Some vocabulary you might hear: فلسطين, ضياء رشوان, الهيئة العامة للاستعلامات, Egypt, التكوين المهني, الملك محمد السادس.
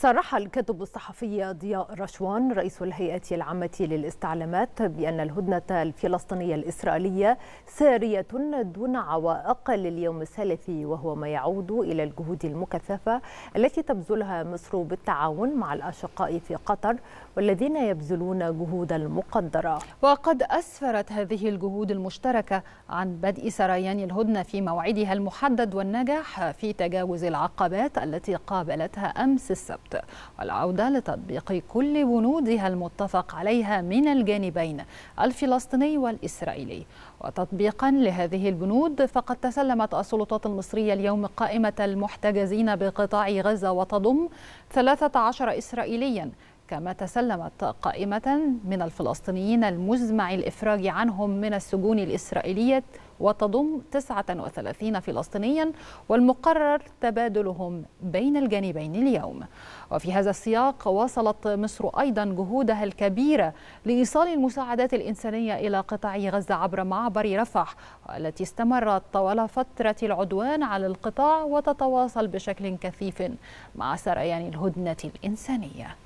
صرح الكاتب الصحفي ضياء رشوان رئيس الهيئة العامة للاستعلامات بأن الهدنة الفلسطينية الإسرائيلية سارية دون عوائق لليوم الثالث، وهو ما يعود إلى الجهود المكثفة التي تبذلها مصر بالتعاون مع الأشقاء في قطر والذين يبذلون جهودا مقدرة. وقد أسفرت هذه الجهود المشتركة عن بدء سريان الهدنة في موعدها المحدد والنجاح في تجاوز العقبات التي قابلتها أمس السبت، والعودة لتطبيق كل بنودها المتفق عليها من الجانبين الفلسطيني والإسرائيلي. وتطبيقا لهذه البنود فقد تسلمت السلطات المصرية اليوم قائمة المحتجزين بقطاع غزة وتضم 13 إسرائيليا، كما تسلمت قائمة من الفلسطينيين المزمع الإفراج عنهم من السجون الإسرائيلية وتضم 39 فلسطينيا، والمقرر تبادلهم بين الجانبين اليوم. وفي هذا السياق واصلت مصر أيضا جهودها الكبيرة لإيصال المساعدات الإنسانية إلى قطاع غزة عبر معبر رفح، والتي استمرت طوال فترة العدوان على القطاع وتتواصل بشكل كثيف مع سريان الهدنة الإنسانية.